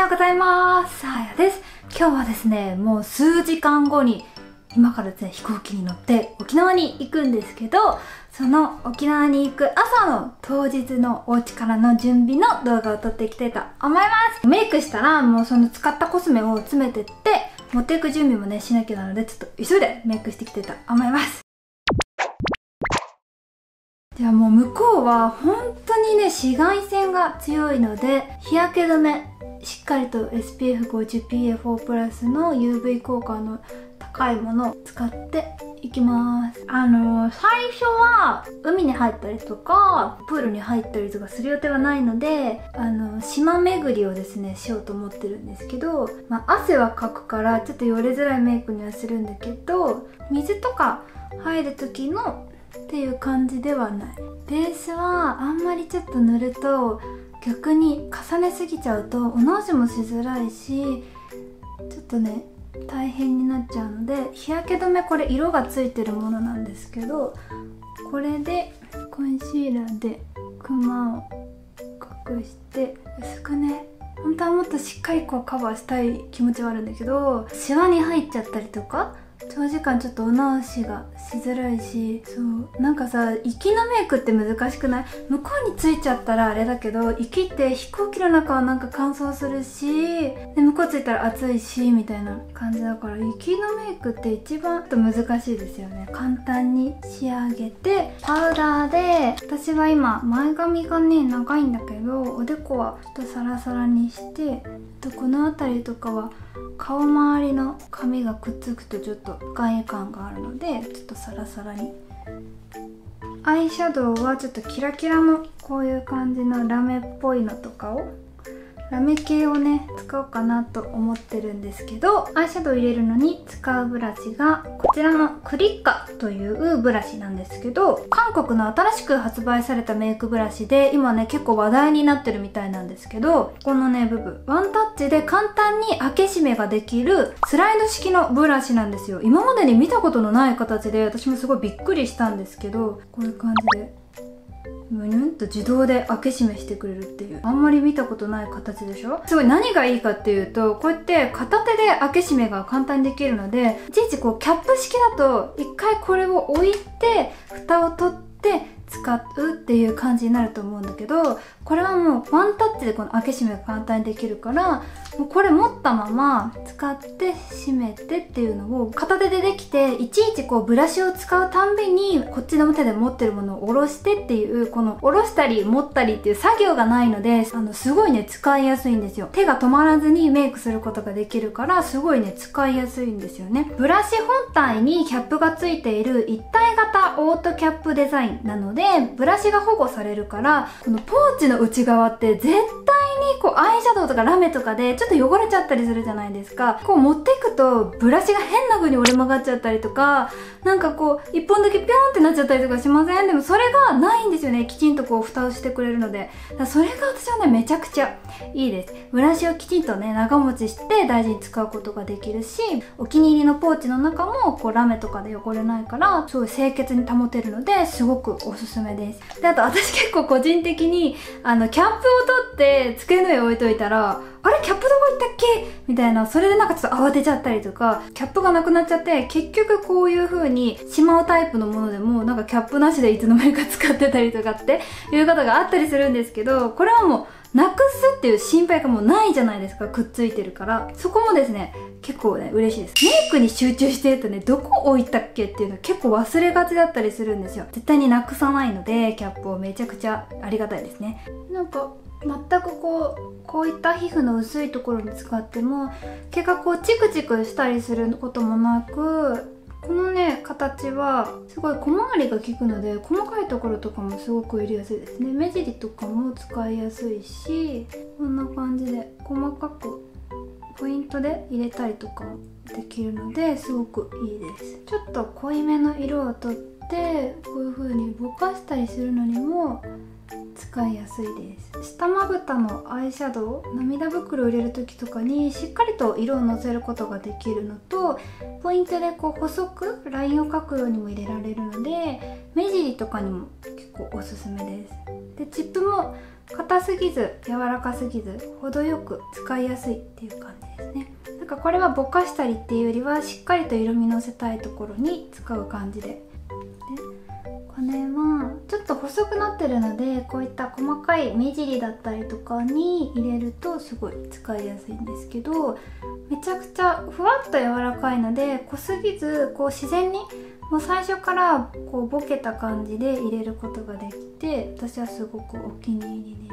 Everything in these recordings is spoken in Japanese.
ようございます。あやです。今日はですね、もう数時間後に、今からですね、飛行機に乗って沖縄に行くんですけど、その沖縄に行く朝の当日のお家からの準備の動画を撮っていきたいと思います。メイクしたら、もうその使ったコスメを詰めてって、持っていく準備もね、しなきゃなので、ちょっと急いでメイクしていきたいと思います。いやもう向こうは本当にね紫外線が強いので日焼け止めしっかりと SPF50、PA++++ の UV 効果の高いものを使っていきます。最初は海に入ったりとかプールに入ったりとかする予定はないので島巡りをですねしようと思ってるんですけど、まあ、汗はかくからちょっとよれづらいメイクにはするんだけど水とか入る時のっていう感じではない。ベースはあんまりちょっと塗ると逆に重ねすぎちゃうとお直しもしづらいしちょっとね大変になっちゃうので、日焼け止めこれ色がついてるものなんですけどこれでコンシーラーでクマを隠して薄くね本当はもっとしっかりこうカバーしたい気持ちはあるんだけどシワに入っちゃったりとか。長時間ちょっとお直しがしづらいしそうなんかさ息のメイクって難しくない？向こうについちゃったらあれだけど息って飛行機の中はなんか乾燥するしで向こうついたら暑いしみたいな感じだから息のメイクって一番ちょっと難しいですよね。簡単に仕上げてパウダーで私は今前髪がね長いんだけどおでこはちょっとサラサラにしてこの辺りとかは顔周りの髪がくっつくとちょっと不快感があるのでちょっとサラサラに。アイシャドウはちょっとキラキラのこういう感じのラメっぽいのとかをラメ系をね使おうかなと思ってるんですけどアイシャドウ入れるのに使うブラシがこちらのクリッカというブラシなんですけど韓国の新しく発売されたメイクブラシで今ね結構話題になってるみたいなんですけどこのね部分ワンタッチで簡単に開け閉めができるスライド式のブラシなんですよ。今までに見たことのない形で私もすごいびっくりしたんですけどこういう感じで。むにゅんと自動で開け閉めしてくれるっていうあんまり見たことない形でしょ。すごい何がいいかっていうとこうやって片手で開け閉めが簡単にできるのでいちいちこうキャップ式だと一回これを置いて蓋を取って使うっていう感じになると思うんだけどこれはもうワンタッチでこの開け閉めが簡単にできるからもうこれ持ったまま使って閉めてっていうのを片手でできていちいちこうブラシを使うたんびにこっちの手で持ってるものを下ろしてっていうこの下ろしたり持ったりっていう作業がないのですごいね使いやすいんですよ。手が止まらずにメイクすることができるからすごいね使いやすいんですよね。ブラシ本体にキャップがついている一体型オートキャップデザインなのでブラシが保護されるからこのポーチの内側って絶対にこうアイシャドウとかラメとかでちょっと汚れちゃったりするじゃないですか。こう持っていくとブラシが変な風に折れ曲がっちゃったりとかなんかこう一本だけピョンってなっちゃったりとかしません？でもそれがないんですよね。きちんとこう蓋をしてくれるのでそれが私はねめちゃくちゃいいです。ブラシをきちんとね長持ちして大事に使うことができるしお気に入りのポーチの中もこうラメとかで汚れないからすごい清潔に保てるのですごくおすすめです。であと私結構個人的にキャップを取って机の上に置いといたらあれキャップどこ行ったっけみたいなそれでなんかちょっと慌てちゃったりとかキャップがなくなっちゃって結局こういう風にしまうタイプのものでもなんかキャップなしでいつの間にか使ってたりとかっていうことがあったりするんですけどこれはもうなくすっていう心配がもうないじゃないですか。くっついてるからそこもですね結構ね嬉しいです。メイクに集中してるとねどこ置いたっけっていうの結構忘れがちだったりするんですよ。絶対になくさないのでキャップをめちゃくちゃありがたいですね。なんか全くこういった皮膚の薄いところに使っても結果こうチクチクしたりすることもなくこのね形はすごい小回りが効くので細かいところとかもすごく入れやすいですね。目尻とかも使いやすいしこんな感じで細かくポイントで入れたりとかできるのですごくいいです。ちょっと濃いめの色をとってこういう風にぼかしたりするのにも使いやすいです。下まぶたのアイシャドウ涙袋を入れる時とかにしっかりと色をのせることができるのとポイントでこう細くラインを描くようにも入れられるので目尻とかにも結構おすすめです。でチップも硬すぎず柔らかすぎず程よく使いやすいっていう感じですね。なんかこれはぼかしたりっていうよりはしっかりと色味のせたいところに使う感じで、これはちょっと細くなってるのでこういった細かい目尻だったりとかに入れるとすごい使いやすいんですけど、めちゃくちゃふわっと柔らかいので濃すぎずこう自然にもう最初からこうボケた感じで入れることができて、私はすごくお気に入りです。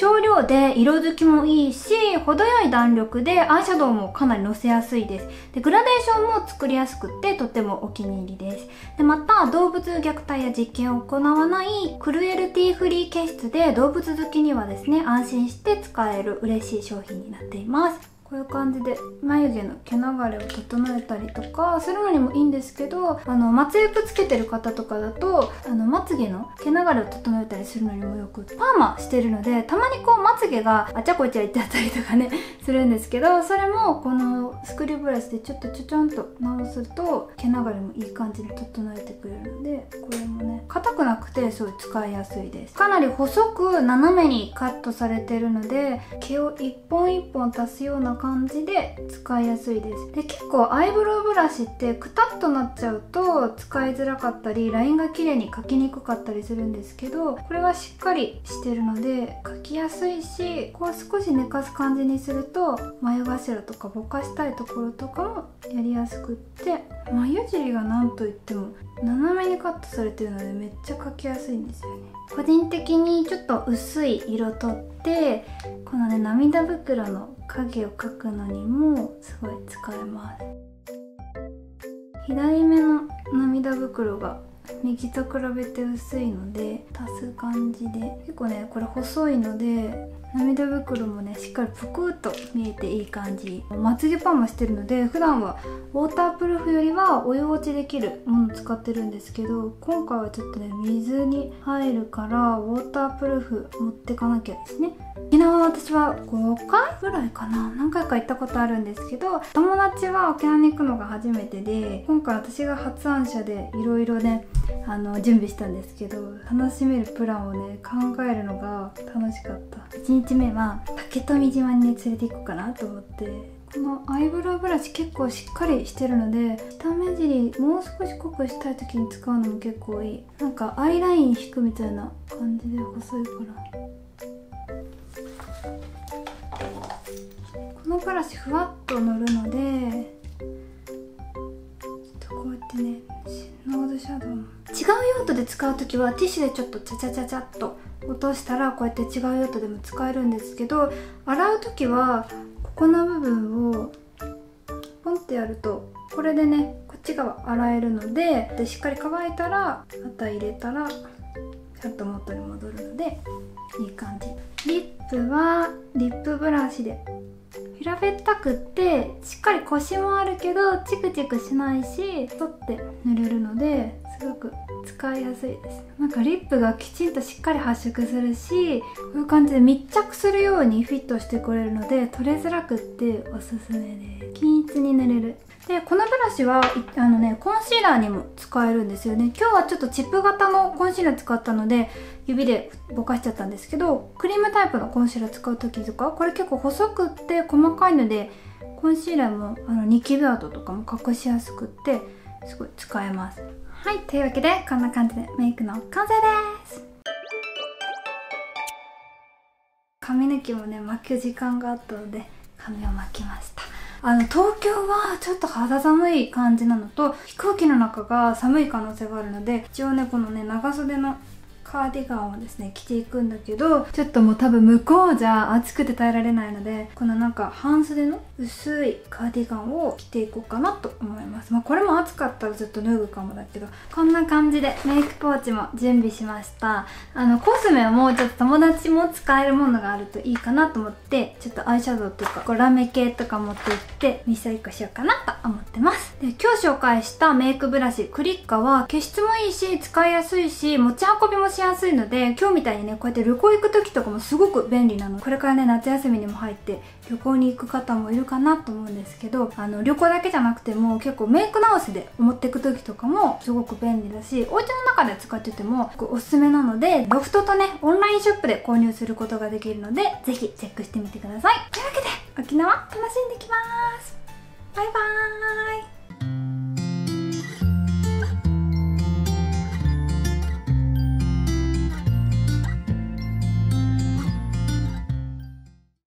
少量で色づきもいいし、程よい弾力でアイシャドウもかなりのせやすいです。で、グラデーションも作りやすくってとってもお気に入りです。で、また動物虐待や実験を行わないクルエルティフリー毛質で動物好きにはですね、安心して使える嬉しい商品になっています。こういう感じで眉毛の毛流れを整えたりとかするのにもいいんですけど、まつエクつけてる方とかだとまつげの毛流れを整えたりするのにもよく、パーマしてるのでたまにこうまつげがあちゃこちゃいっちゃったりとかねするんですけど、それもこのスクリューブラシでちょっとちょちょんと直すと毛流れもいい感じに整えてくれるので、これもね硬くなくてすごい使いやすいです。かなり細く斜めにカットされてるので毛を一本一本足すような感じで使いやすいです。で、結構アイブロウブラシってくたっとなっちゃうと使いづらかったりラインが綺麗に描きにくかったりするんですけど、これはしっかりしてるので描きやすいし、こう少し寝かす感じにすると眉頭とかぼかしたいところとかもやりやすくって、眉尻がなんといっても斜めにカットされてるのでめっちゃ描きやすいんですよね。個人的にちょっと薄い色とってこのね涙袋の影を描くのにもすごい使えます。左目の涙袋が右と比べて薄いので足す感じで、結構ねこれ細いので涙袋もねしっかりぷくっと見えていい感じ。まつげパーマしてるので普段はウォータープルーフよりはお湯落ちできるものを使ってるんですけど、今回はちょっとね水に入るからウォータープルーフ持ってかなきゃですね。沖縄は私は5回ぐらいかな、何回か行ったことあるんですけど、友達は沖縄に行くのが初めてで、今回私が発案者でいろいろね準備したんですけど、楽しめるプランをね考えるのが楽しかった。1日目は竹富島にね連れて行こうかなと思って、このアイブロウブラシ結構しっかりしてるので下目尻もう少し濃くしたい時に使うのも結構いい。なんかアイライン引くみたいな感じで細いから、このブラシふわっと乗るのでこうやってねノーズシャドウ、違う用途で使う時はティッシュでちょっとチャチャチャチャっと落としたらこうやって違う用途でも使えるんですけど、洗う時はここの部分をポンってやるとこれでねこっち側洗えるの でしっかり乾いたらまた入れたらちゃんと元に戻るのでいい感じ。リップはリップブラシで平べったくってしっかりコシもあるけどチクチクしないし取って塗れるのですごく使いやすいです。なんかリップがきちんとしっかり発色するし、こういう感じで密着するようにフィットしてくれるので取れづらくっておすすめです。均一に塗れる。で、このブラシはコンシーラーにも使えるんですよね。今日はちょっとチップ型のコンシーラー使ったので指でぼかしちゃったんですけど、クリームタイプのコンシーラー使う時とかこれ結構細くって細かいのでコンシーラーもニキビ跡とかも隠しやすくってすごい使えます。はい、というわけでこんな感じでメイクの完成です。髪抜きもね巻く時間があったので髪を巻きました。東京はちょっと肌寒い感じなのと飛行機の中が寒い可能性があるので、一応ねこのね長袖のカーディガンをですね着ていくんだけど、ちょっともう多分向こうじゃ暑くて耐えられないので、このなんか半袖の薄いカーディガンを着ていこうかなと思います。まあ、これも暑かったらずっと脱ぐかもだけど、こんな感じでメイクポーチも準備しました。コスメはもうちょっと友達も使えるものがあるといいかなと思って、ちょっとアイシャドウとかラメ系とか持っていってミスト1個しようかなと思ってます。で、今日紹介したメイクブラシクリッカは毛質もいいし使いやすいし持ち運びもしやすいので、今日みたいにね、こうやって旅行行く時とかもすごく便利なの。これからね、夏休みにも入って旅行に行く方もいるかなと思うんですけど、旅行だけじゃなくても結構メイク直しで持っていく時とかもすごく便利だし、お家の中で使っててもおすすめなので、ロフトとね、オンラインショップで購入することができるので、ぜひチェックしてみてください。というわけで、沖縄楽しんできます。バイバーイ。